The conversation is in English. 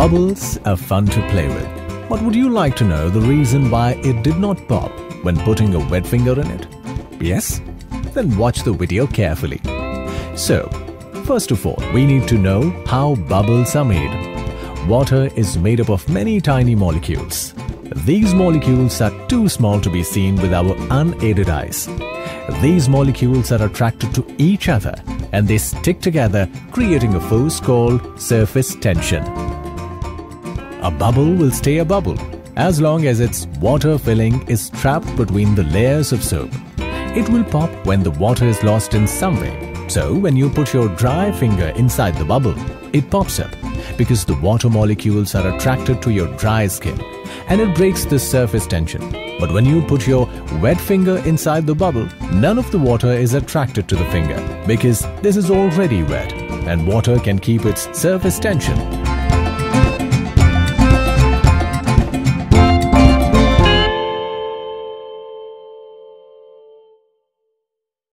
Bubbles are fun to play with, but would you like to know the reason why it did not pop when putting a wet finger in it? Yes? Then watch the video carefully. So, first of all, we need to know how bubbles are made. Water is made up of many tiny molecules. These molecules are too small to be seen with our unaided eyes. These molecules are attracted to each other and they stick together, creating a force called surface tension. A bubble will stay a bubble as long as its water filling is trapped between the layers of soap. It will pop when the water is lost in some way. So when you put your dry finger inside the bubble, it pops up because the water molecules are attracted to your dry skin and it breaks this surface tension. But when you put your wet finger inside the bubble, none of the water is attracted to the finger because this is already wet and water can keep its surface tension.